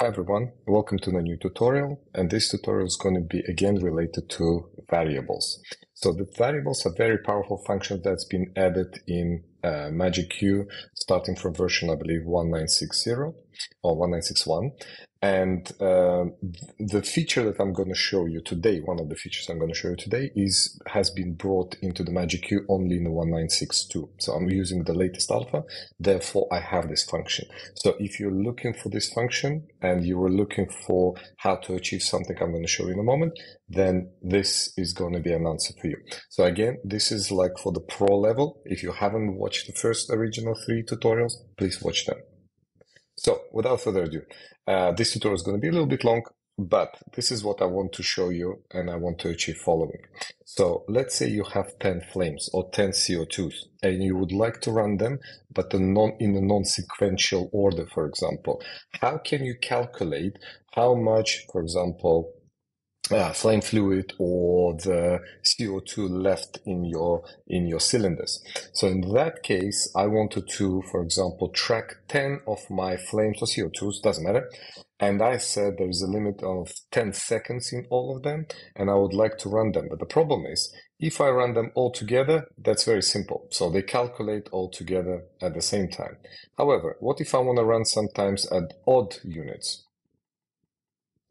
Hi everyone, welcome to the new tutorial, and this tutorial is going to be again related to variables. So the variables are very powerful function that's been added in MagicQ starting from version, I believe, 1960 or 1961. And the feature that I'm going to show you today, one of the features I'm going to show you today has been brought into the MagicQ only in 1962. So I'm using the latest alpha, therefore I have this function. So if you're looking for this function and you were looking for how to achieve something I'm going to show you in a moment, then this is going to be an answer for you. So again, this is like for the pro level. If you haven't watched the first original three tutorials, please watch them. So without further ado, this tutorial is going to be a little bit long, but this is what I want to show you and I want to achieve following. So let's say you have 10 flames or 10 CO2s and you would like to run them, but in a non-sequential order, for example. How can you calculate how much, for example, flame fluid or the CO2 left in your cylinders? So in that case, I wanted to, for example, track 10 of my flames or CO2s, doesn't matter. And I said there is a limit of 10 seconds in all of them, and I would like to run them. But the problem is, if I run them all together, that's very simple. So they calculate all together at the same time. However, what if I want to run sometimes at odd units?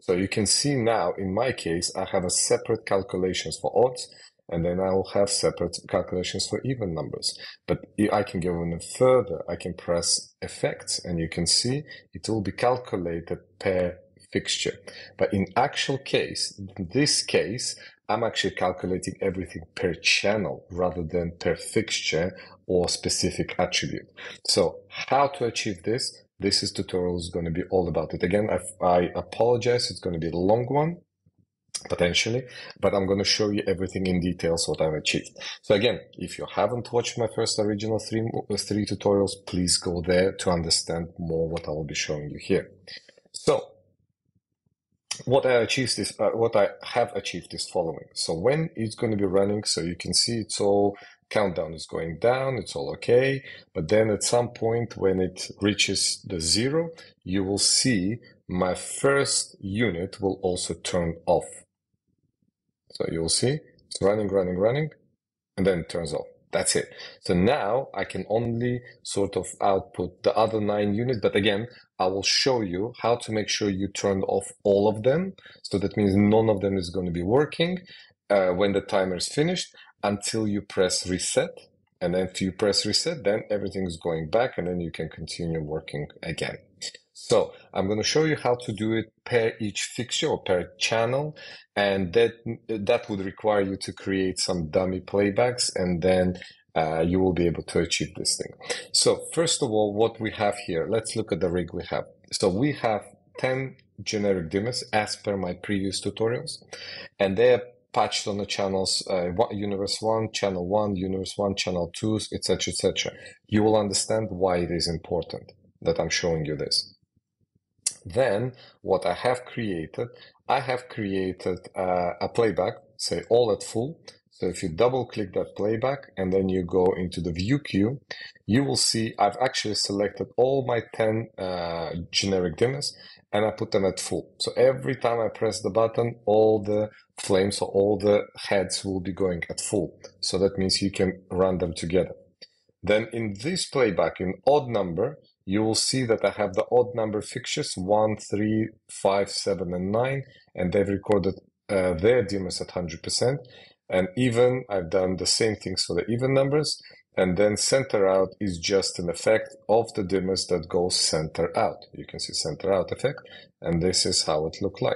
So you can see now, in my case, I have a separate calculations for odds, and then I will have separate calculations for even numbers. But I can go even further. I can press effects, and you can see it will be calculated per fixture. But in actual case, in this case, I'm actually calculating everything per channel rather than per fixture or specific attribute. So how to achieve this? This tutorial is going to be all about it. Again, I apologize, it's going to be a long one, potentially, but I'm going to show you everything in details what I've achieved. So again, if you haven't watched my first original three tutorials, please go there to understand more what I will be showing you here. So what I have achieved is following. So when it's going to be running, so you can see it's all countdown is going down, it's all okay, but then at some point when it reaches the zero, you will see my first unit will also turn off. So you'll see it's running, running, running, and then it turns off. That's it. So now I can only sort of output the other 9 units, but again, I will show you how to make sure you turn off all of them. So that means none of them is going to be working when the timer is finished, until you press reset, and then if you press reset, then everything is going back and then you can continue working again. So I'm going to show you how to do it per each fixture or per channel, and that would require you to create some dummy playbacks, and then you will be able to achieve this thing. So first of all, what we have here, let's look at the rig we have. So we have 10 generic dimmers as per my previous tutorials, and they are patched on the channels, universe 1, channel 1, universe 1, channel 2, etc., etc. You will understand why it is important that I'm showing you this. Then what I have created a playback, say all at full. So if you double click that playback and then you go into the view queue, you will see I've actually selected all my 10 generic dimmers and I put them at full. So every time I press the button, all the flames or all the heads will be going at full. So that means you can run them together. Then in this playback, in odd number, you will see that I have the odd number fixtures 1, 3, 5, 7, and 9, and they've recorded their dimmers at 100%. And even, I've done the same things for the even numbers. And then center out is just an effect of the dimmers that goes center out. You can see center out effect, and this is how it looked like.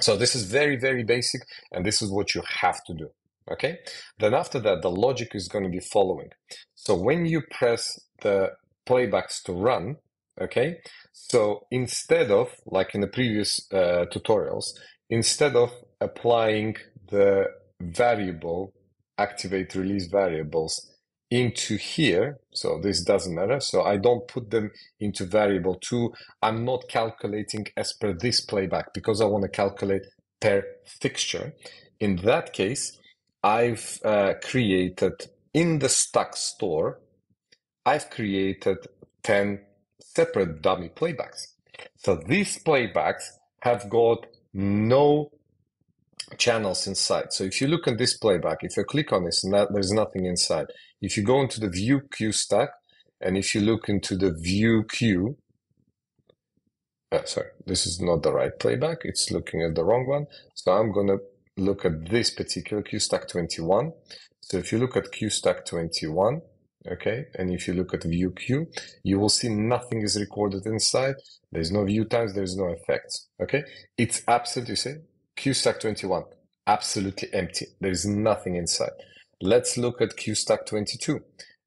So this is very, very basic, and this is what you have to do, okay? Then after that, the logic is going to be following. So when you press the playbacks to run, okay? So instead of, like in the previous tutorials, instead of applying the variable activate release variables into here, so this doesn't matter, so I don't put them into variable 2. I'm not calculating as per this playback because I want to calculate per fixture. In that case, I've created in the stack store, I've created 10 separate dummy playbacks. So these playbacks have got no channels inside. So if you look at this playback, if you click on this, there's nothing inside. If you go into the view queue stack, and if you look into the view queue, sorry, this is not the right playback. It's looking at the wrong one. So I'm going to look at this particular queue stack 21. So if you look at queue stack 21, okay, and if you look at view queue, you will see nothing is recorded inside. There's no view times, there's no effects. Okay, it's absolutely, you see, queue stack 21, absolutely empty. There's nothing inside. Let's look at queue stack 22.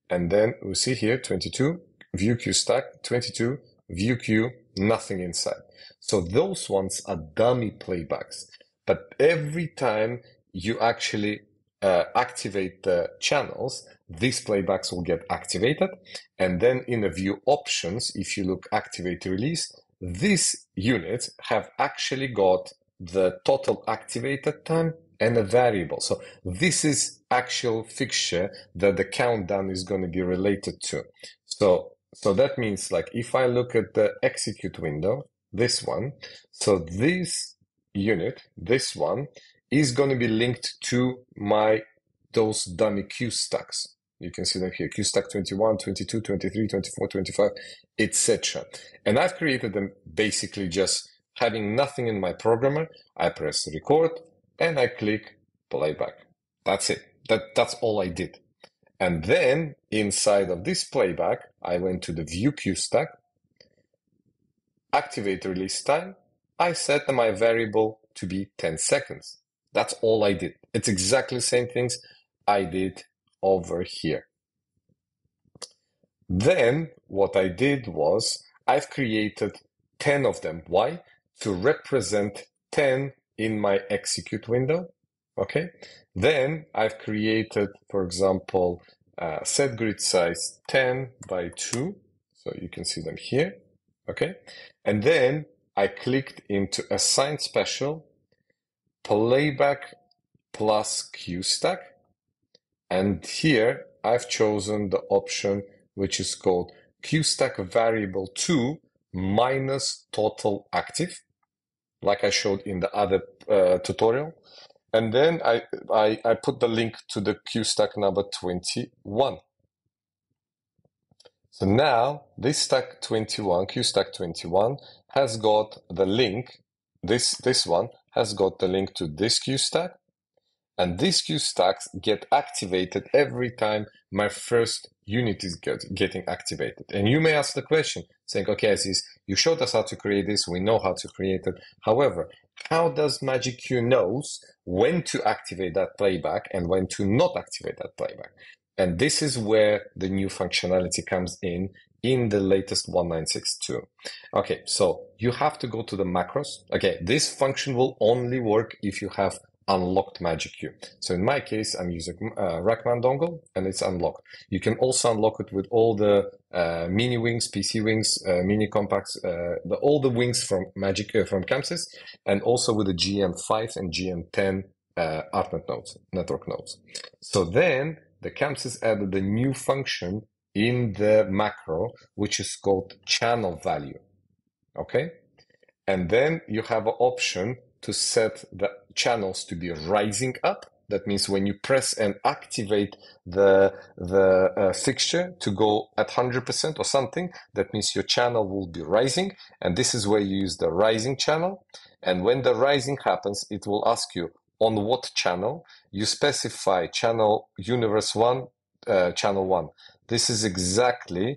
And then we see here 22, view queue stack, 22, view queue, nothing inside. So those ones are dummy playbacks. But every time you actually activate the channels, these playbacks will get activated. And then in the view options, if you look activate release, these units have actually got the total activated time and a variable. So this is actual fixture that the countdown is going to be related to. So that means, like, if I look at the execute window, this one, so this unit, this one, is going to be linked to my those dummy queue stacks. You can see them here, queue stack 21, 22, 23, 24, 25, etc. And I've created them basically just having nothing in my programmer. I press record and I click playback. That's it. That's all I did. And then inside of this playback, I went to the view queue stack, activate release time. I set my variable to be 10 seconds. That's all I did. It's exactly the same things I did over here. Then what I did was I've created 10 of them. Why? To represent 10 in my execute window. Okay. Then I've created, for example, set grid size 10 by 2. So you can see them here. Okay. And then I clicked into assign special, playback plus queue stack. And here I've chosen the option which is called queue stack variable 2 minus total active, like I showed in the other tutorial. And then I put the link to the queue stack number 21. So now this stack 21, queue stack 21, has got the link. This one has got the link to this queue stack, and these queue stacks get activated every time my first unit is getting activated. And you may ask the question, saying, okay, Aziz, you showed us how to create this, we know how to create it. However, how does MagicQ knows when to activate that playback and when to not activate that playback? And this is where the new functionality comes in the latest 1.9.6.2. Okay, so you have to go to the macros. Okay, this function will only work if you have unlocked MagicQ. So in my case, I'm using Rackman dongle, and it's unlocked. You can also unlock it with all the mini wings, PC wings, mini compacts, all the wings from from ChamSys, and also with the GM5 and GM10 Artnet nodes, network nodes. So then the ChamSys added a new function in the macro, which is called channel value. Okay, and then you have an option to set the channels to be rising up. That means when you press and activate the fixture to go at 100% or something, that means your channel will be rising. And this is where you use the rising channel. And when the rising happens, it will ask you on what channel. You specify channel universe 1, channel 1. This is exactly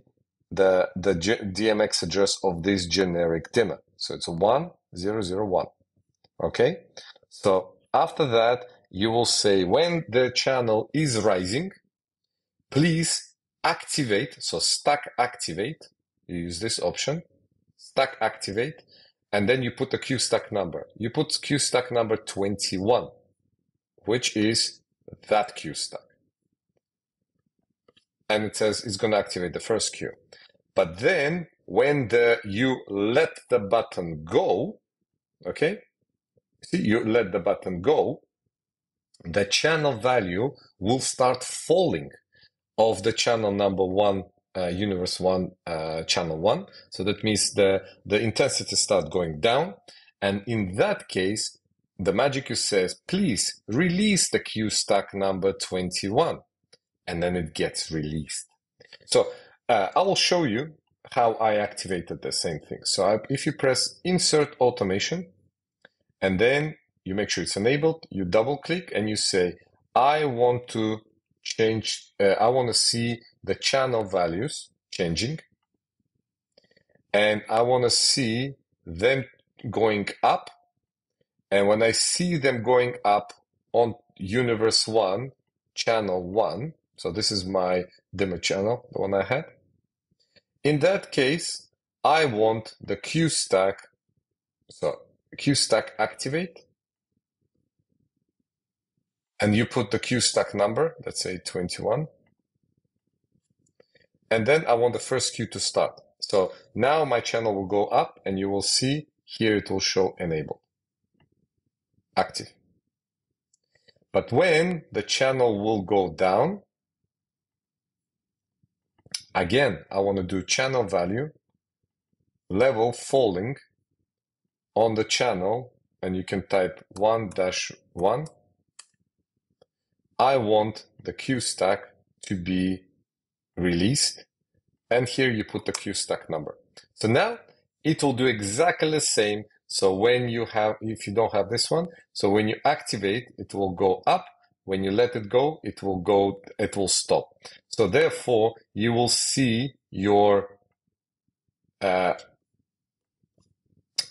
the DMX address of this generic dimmer. So it's 1001. Okay, so after that, you will say when the channel is rising, please activate, so stack activate, you use this option, stack activate, and then you put the queue stack number. You put queue stack number 21, which is that queue stack. And it says it's going to activate the first queue. But then when you let the button go, okay, see, you let the button go, the channel value will start falling of the channel number 1 universe 1 channel 1. So that means the intensity start going down. And in that case, the MagicQ says, please release the Q stack number 21. And then it gets released. So I will show you how I activated the same thing. So if you press Insert Automation, and then you make sure it's enabled, you double click and you say, I want to change, I want to see the channel values changing. And I want to see them going up. And when I see them going up on Universe 1, Channel 1, so this is my demo channel, the one I had. In that case, I want the Q stack, so Q stack activate. And you put the Q stack number, let's say 21. And then I want the first Q to start. So now my channel will go up and you will see here it will show enabled, active. But when the channel will go down, again, I want to do channel value, level falling on the channel, and you can type 1-1. I want the Q stack to be released. And here you put the Q stack number. So now it will do exactly the same. So when you have, if you don't have this one, so when you activate, it will go up. When you let it go, it will stop. So therefore you will see your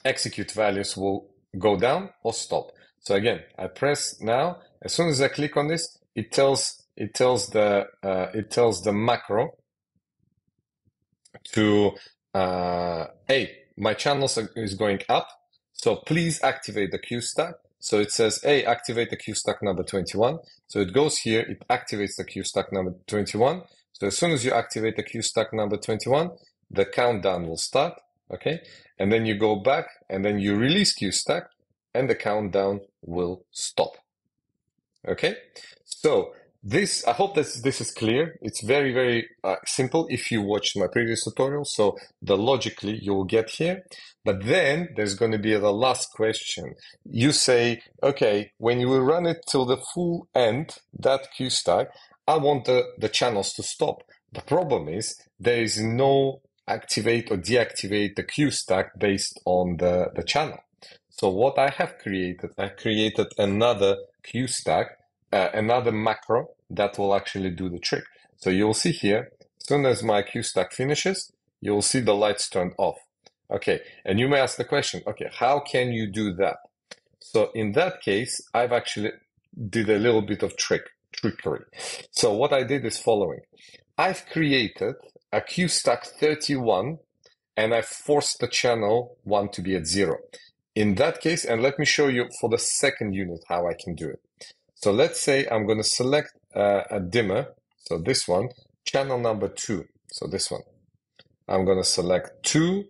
execute values will go down or stop. So again, I press now, as soon as I click on this, it tells the macro to, hey, my channel is going up. So please activate the Q stack. So it says, hey, activate the Q stack number 21. So it goes here, it activates the Q stack number 21. So as soon as you activate the Q stack number 21, the countdown will start. Okay. And then you go back and then you release Q stack and the countdown will stop. Okay. So this, I hope that this is clear. It's very, very simple if you watched my previous tutorial. So the logically you will get here, but then there's going to be the last question. You say, okay, when you will run it till the full end, that Q stack, I want the channels to stop. The problem is there is no activate or deactivate the Q stack based on the channel. So what I created another Q stack, another macro that will actually do the trick. So you'll see here, as soon as my Q stack finishes, you'll see the lights turned off. Okay. And you may ask the question, okay, how can you do that? So in that case, I've actually did a little bit of trickery. So what I did is following. I've created a Q stack 31 and I forced the channel 1 to be at 0. In that case, and let me show you for the second unit how I can do it. So let's say I'm going to select a dimmer. So this one, channel number 2. So this one, I'm going to select 2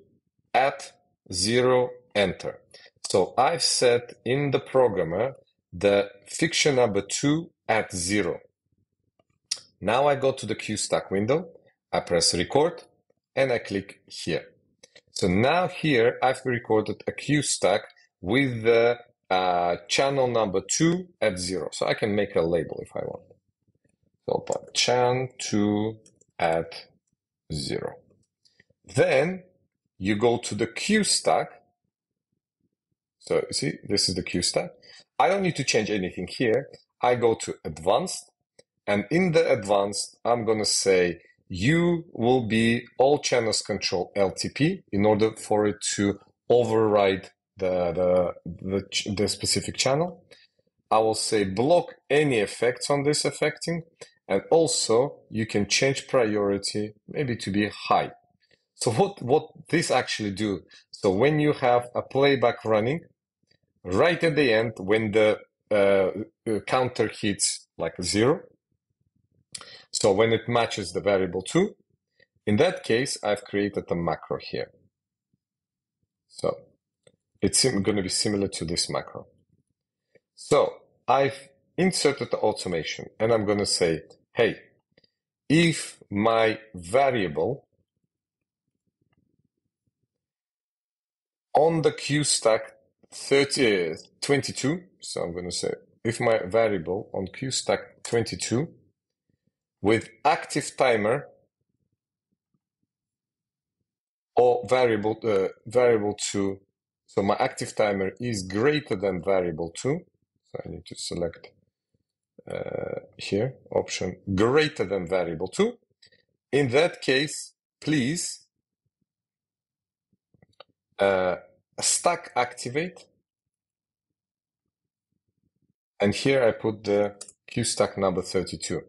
at 0, enter. So I've set in the programmer the fixture number 2 at 0. Now I go to the Q stack window. I press record and I click here. So now here I've recorded a Q stack with the channel number 2 at 0. So I can make a label if I want. So put chan 2 at 0. Then you go to the Q stack. So you see, this is the Q stack. I don't need to change anything here. I go to advanced and in the advanced, I'm going to say you will be all channels control LTP in order for it to override the specific channel. I will say block any effects on this affecting, and also you can change priority maybe to be high. So what this actually do? So when you have a playback running, right at the end when the counter hits like 0, so when it matches the variable 2, in that case I've created a macro here. So it's going to be similar to this macro. So I've inserted the automation and I'm going to say, hey, if my variable on the queue stack 22, so I'm going to say if my variable on queue stack 22 with active timer or variable 2, so my active timer is greater than variable 2, so I need to select here option greater than variable 2. In that case, please stack activate, and here I put the queue stack number 32,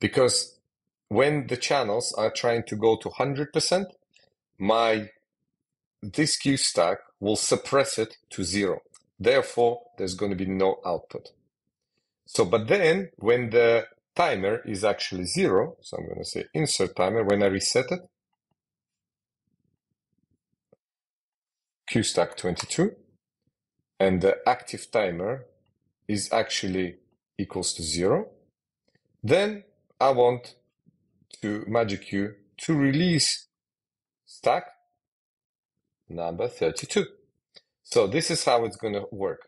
because when the channels are trying to go to 100%, this queue stack will suppress it to 0. Therefore, there's going to be no output. So, but then when the timer is actually 0, so I'm going to say insert timer, when I reset it, queue stack 22, and the active timer is actually equals to 0. Then I want to MagicQ to release stack number 32. So this is how it's going to work.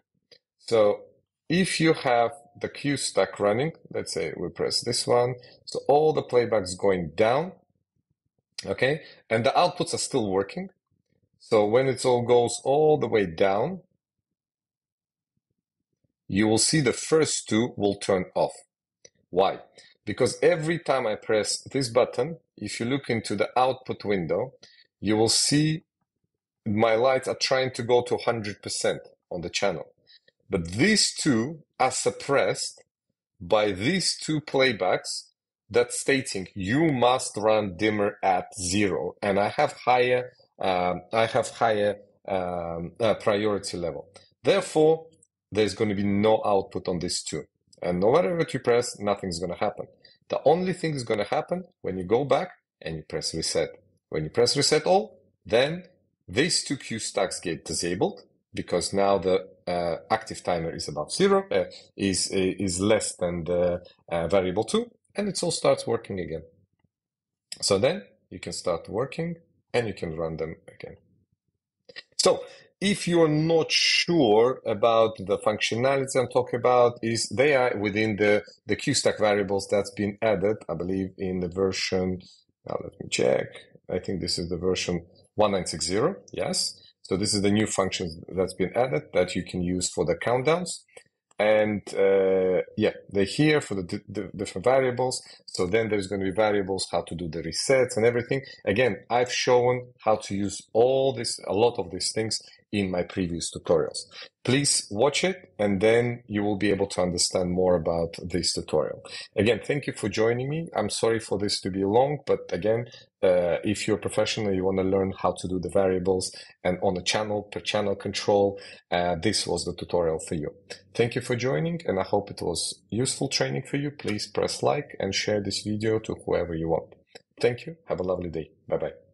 So if you have the queue stack running, let's say we press this one, so all the playback's going down, okay, and the outputs are still working. So when it all goes all the way down, you will see the first two will turn off. Why? Because every time I press this button, if you look into the output window, you will see my lights are trying to go to 100% on the channel. But these two are suppressed by these two playbacks that's stating you must run dimmer at 0, and I have higher priority level. Therefore, there's going to be no output on this two. And no matter what you press, nothing's going to happen. The only thing is going to happen when you go back and you press reset. When you press reset all, then these two queue stacks get disabled, because now the active timer is above 0, is less than the variable 2, and it all starts working again. So then you can start working, and you can run them again. So if you're not sure about the functionality I'm talking about, is they are within the queue stack variables that's been added, I believe, in the version, now let me check, I think this is the version 1960, yes. So this is the new function that's been added that you can use for the countdowns. And yeah, they're here for the different variables. So then there's going to be variables, how to do the resets and everything. Again, I've shown how to use all this, a lot of these things in my previous tutorials. Please watch it, and then you will be able to understand more about this tutorial. Again, thank you for joining me. I'm sorry for this to be long, but again, if you're a professional, you want to learn how to do the variables and on a channel per channel control, this was the tutorial for you. Thank you for joining, and I hope it was useful training for you. Please press like and share this video to whoever you want. Thank you. Have a lovely day. Bye-bye.